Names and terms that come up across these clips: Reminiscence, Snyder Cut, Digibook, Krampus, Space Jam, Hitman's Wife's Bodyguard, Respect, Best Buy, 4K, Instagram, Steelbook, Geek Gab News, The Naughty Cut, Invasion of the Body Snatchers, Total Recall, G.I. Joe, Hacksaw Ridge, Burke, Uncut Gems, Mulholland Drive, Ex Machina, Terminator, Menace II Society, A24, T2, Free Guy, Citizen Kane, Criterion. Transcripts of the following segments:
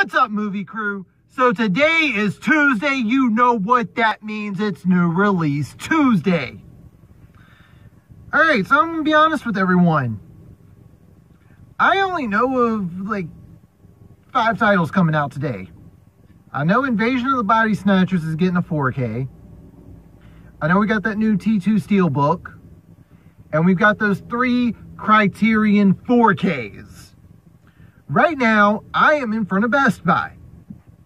What's up, movie crew? So today is Tuesday. You know what that means. It's new release Tuesday. All right, so I'm going to be honest with everyone. I only know of like 5 titles coming out today. I know Invasion of the Body Snatchers is getting a 4K. I know we got that new T2 Steelbook. And we've got those 3 Criterion 4Ks. Right now, I am in front of Best Buy.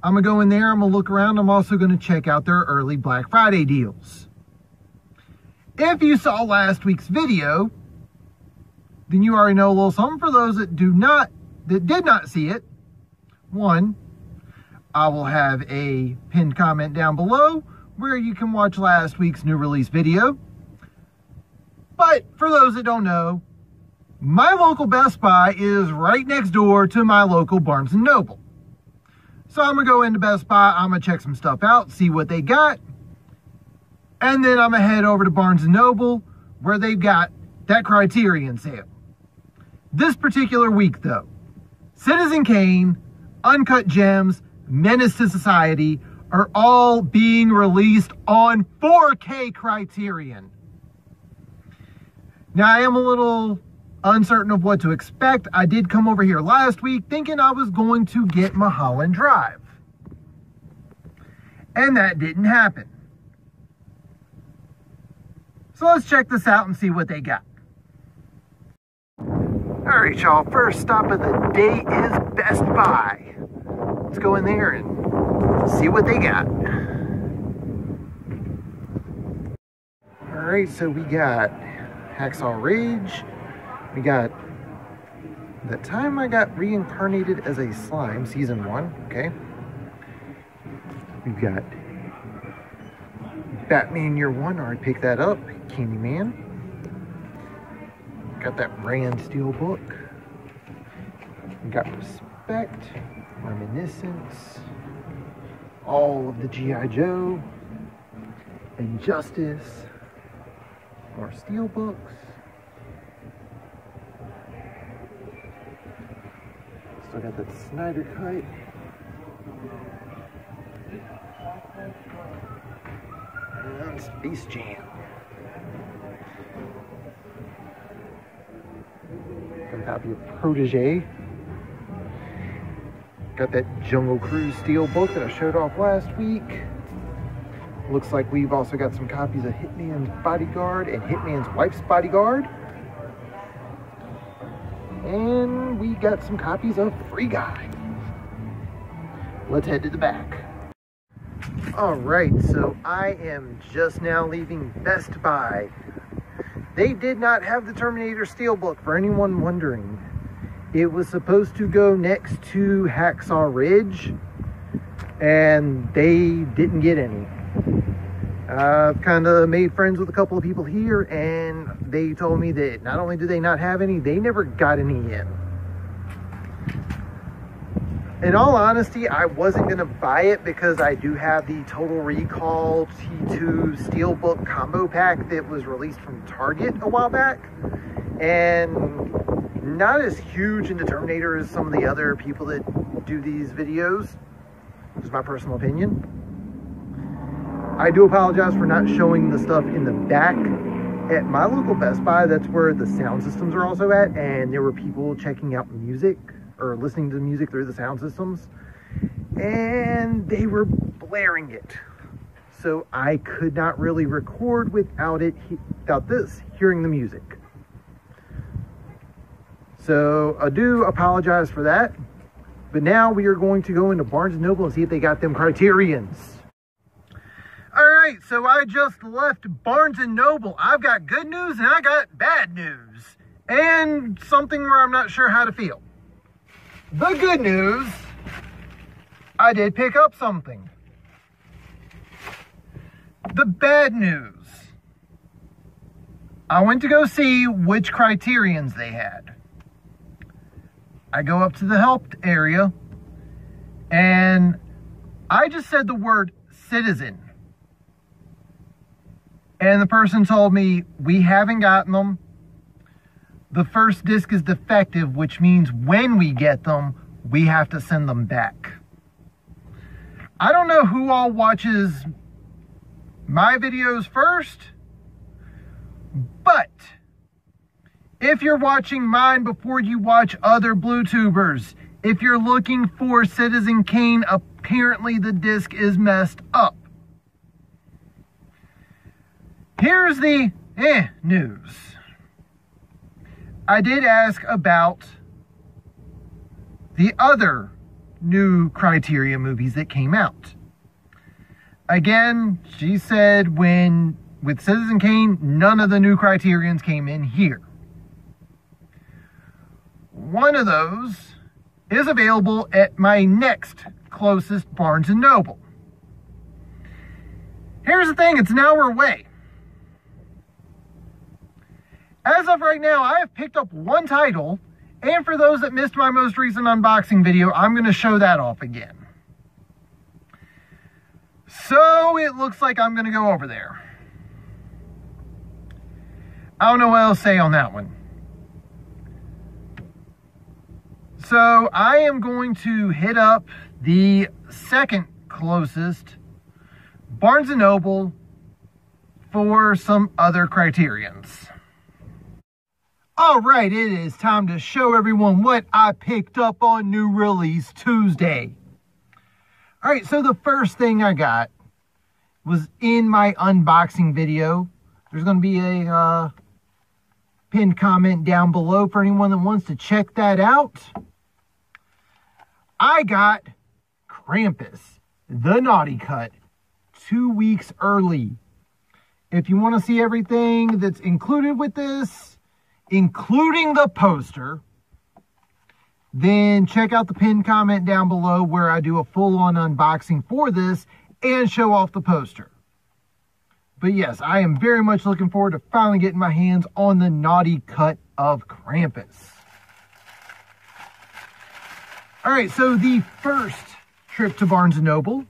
I'm going to go in there, I'm going to look around, I'm also going to check out their early Black Friday deals. If you saw last week's video, then you already know a little something. For those that did not see it, one, I will have a pinned comment down below where you can watch last week's new release video. But for those that don't know, my local Best Buy is right next door to my local Barnes & Noble. So I'm going to go into Best Buy, I'm going to check some stuff out, see what they got. And then I'm going to head over to Barnes & Noble where they've got that Criterion sale. This particular week though, Citizen Kane, Uncut Gems, Menace to Society are all being released on 4K Criterion. Now I am a little uncertain of what to expect. I did come over here last week thinking I was going to get Mulholland Drive. And that didn't happen. So let's check this out and see what they got. Alright y'all, first stop of the day is Best Buy. Let's go in there and see what they got. Alright, so we got Hacksaw Ridge. We got That Time I Got Reincarnated as a Slime, Season 1, okay. We've got Batman Year 1, already picked that up. Candy Man. Got that brand Steelbook. We got Respect, Reminiscence, all of the G.I. Joe, and Justice, more Steelbooks. I got that Snyder Cut. And Space Jam. Got a copy of Protégé. Got that Jungle Cruise Steelbook that I showed off last week. Looks like we've also got some copies of Hitman's Bodyguard and Hitman's Wife's Bodyguard. And we got some copies of Free Guy. Let's head to the back. All right, so I am just now leaving Best Buy. They did not have the Terminator Steelbook, for anyone wondering. It was supposed to go next to Hacksaw Ridge, and they didn't get any. I've kind of made friends with a couple of people here, and they told me that not only do they not have any, they never got any in. In all honesty, I wasn't going to buy it because I do have the Total Recall T2 Steelbook combo pack that was released from Target a while back. And not as huge into Terminator as some of the other people that do these videos. Just my personal opinion. I do apologize for not showing the stuff in the back. At my local Best Buy, that's where the sound systems are also at, and there were people checking out music, or listening to music through the sound systems, and they were blaring it. So I could not really record without hearing the music. So I do apologize for that, but now we are going to go into Barnes & Noble and see if they got them Criterions. Alright, so I just left Barnes & Noble. I've got good news and I got bad news. And something where I'm not sure how to feel. The good news, I did pick up something. The bad news, I went to go see which Criterions they had. I go up to the help area and I just said the word Citizen. And the person told me, we haven't gotten them. The first disc is defective, which means when we get them, we have to send them back. I don't know who all watches my videos first, but if you're watching mine before you watch other BlueTubers, if you're looking for Citizen Kane, apparently the disc is messed up. Here's the news. I did ask about the other new Criterion movies that came out. Again, she said with Citizen Kane, none of the new Criterions came in here. One of those is available at my next closest Barnes & Noble. Here's the thing, it's an hour away. As of right now, I have picked up one title, and for those that missed my most recent unboxing video, I'm going to show that off again. So it looks like I'm going to go over there. I don't know what else to say on that one. So I am going to hit up the second closest Barnes & Noble for some other Criterions. Alright, it is time to show everyone what I picked up on New Release Tuesday. Alright, so the first thing I got was in my unboxing video. There's going to be a pinned comment down below for anyone that wants to check that out. I got Krampus, the Naughty Cut, 2 weeks early. If you want to see everything that's included with this, including the poster, then check out the pinned comment down below where I do a full-on unboxing for this and show off the poster. But yes, I am very much looking forward to finally getting my hands on the Naughty Cut of Krampus. Alright, so the first trip to Barnes & Noble,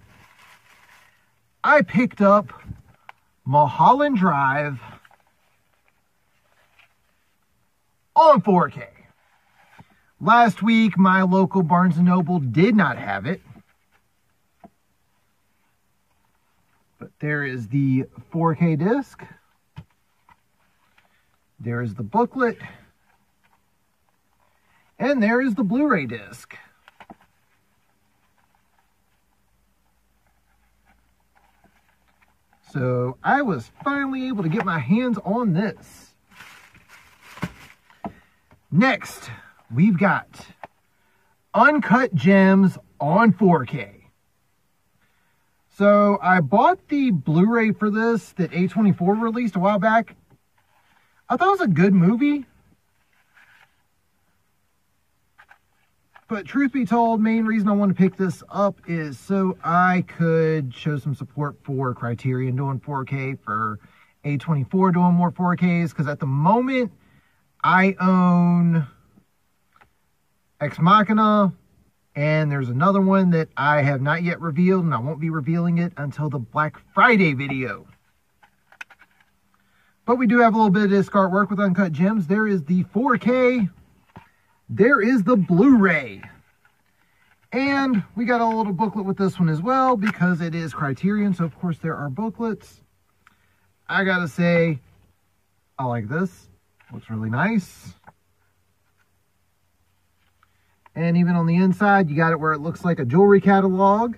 I picked up Mulholland Drive on 4K. Last week, my local Barnes & Noble did not have it. But there is the 4K disc. There is the booklet. And there is the Blu-ray disc. So I was finally able to get my hands on this. Next, we've got Uncut Gems on 4K. So I bought the Blu-ray for this that A24 released a while back. I thought it was a good movie. But truth be told, main reason I want to pick this up is so I could show some support for Criterion doing 4K, for A24 doing more 4Ks, because at the moment, I own Ex Machina, and there's another one that I have not yet revealed, and I won't be revealing it until the Black Friday video. But we do have a little bit of disc artwork with Uncut Gems. There is the 4K, there is the Blu-ray, and we got a little booklet with this one as well, because it is Criterion, so of course there are booklets. I gotta say, I like this. Looks really nice. And even on the inside, you got it where it looks like a jewelry catalog.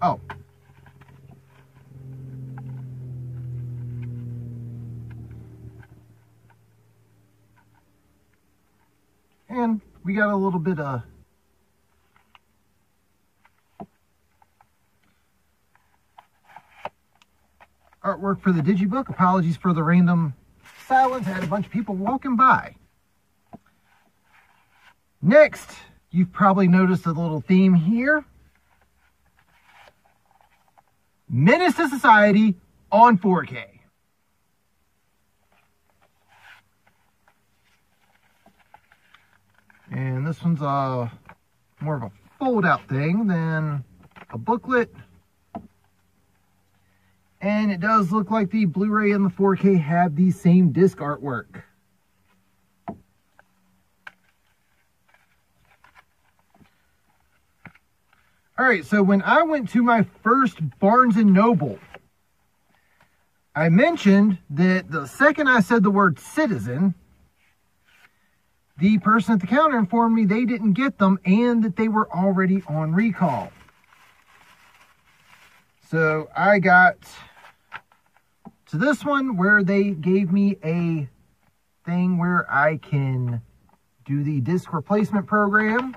Oh. And we got a little bit of artwork for the digibook. Apologies for the random silence. I had a bunch of people walking by. Next, you've probably noticed a little theme here. Menace II Society on 4K. And this one's more of a fold-out thing than a booklet. And it does look like the Blu-ray and the 4K have the same disc artwork. All right, so when I went to my first Barnes & Noble, I mentioned that the second I said the word Citizen, the person at the counter informed me they didn't get them and that they were already on recall. So I got to this one where they gave me a thing where I can do the disc replacement program.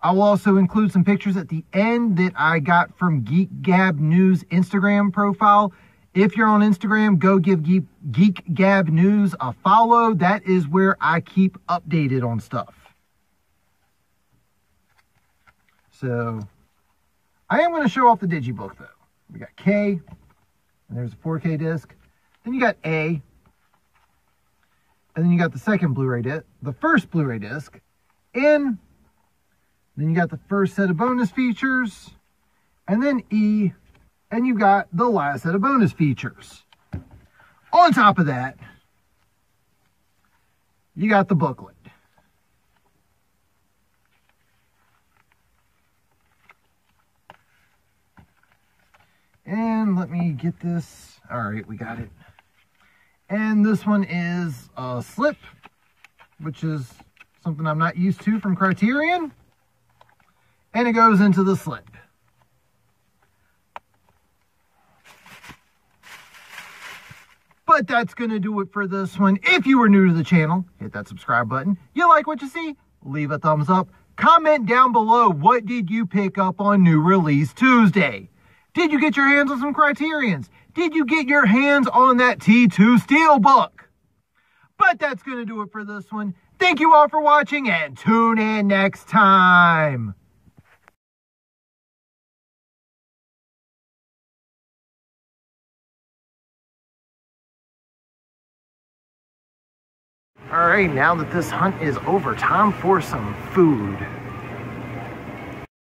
I will also include some pictures at the end that I got from Geek Gab News Instagram profile. If you're on Instagram, go give Geek Gab News a follow. That is where I keep updated on stuff. So, I am going to show off the Digibook, though. We got K, and there's a 4K disc. Then you got A, and then you got the second Blu-ray disc, the first Blu-ray disc, N, then you got the first set of bonus features, and then E, and you got the last set of bonus features. On top of that, you got the booklet. And let me get this. All right, we got it. And this one is a slip, which is something I'm not used to from Criterion. And it goes into the slip. But that's going to do it for this one. If you are new to the channel, hit that subscribe button. You like what you see? Leave a thumbs up. Comment down below, what did you pick up on New Release Tuesday? Did you get your hands on some Criterions? Did you get your hands on that T2 Steelbook? But that's going to do it for this one. Thank you all for watching, and tune in next time. All right, now that this hunt is over, time for some food.